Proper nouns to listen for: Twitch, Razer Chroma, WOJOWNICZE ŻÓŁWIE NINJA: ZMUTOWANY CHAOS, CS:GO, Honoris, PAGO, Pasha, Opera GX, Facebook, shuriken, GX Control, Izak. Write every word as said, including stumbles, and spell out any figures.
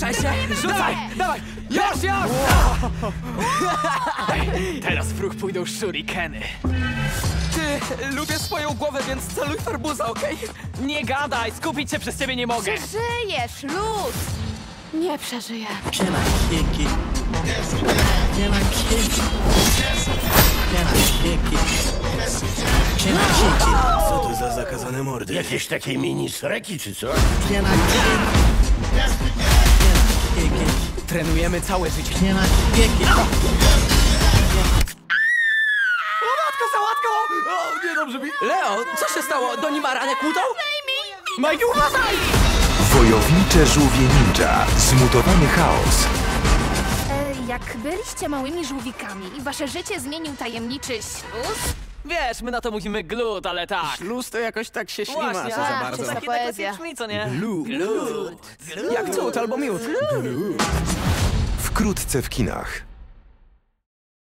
Ruszaj się! Rzucaj! Dawaj! Już, już! Teraz w ruch pójdą shurikeny. Ty, lubię swoją głowę, więc celuj w arbuza, okej? Okay? Nie gadaj, skupić się, przez ciebie nie mogę. Przeżyjesz, luz! Nie przeżyję. Nie ma krzyki. Nie ma krzyki. Nie ma krzyki. Nie ma krzyki. Co to za zakazane mordy? Jakieś takie mini sreki czy co? Nie ma krzyki. Trenujemy całe życie. Nie ma krzyki. Łatka, sałatka! O, nie dobrze mi. Leo, co się stało? Do nim ranek kłótą? Majki, uważaj! Wojownicze żółwie ninja. Zmutowany chaos. E, jak byliście małymi żółwikami i wasze życie zmienił tajemniczy śluz? Wiesz, my na to mówimy glut, ale tak. Śluz to jakoś tak się ślimaczy za a, bardzo. To takie kosmiczne, co nie? Glut. Glut. Glut. Jak cud albo miód. Wkrótce w kinach.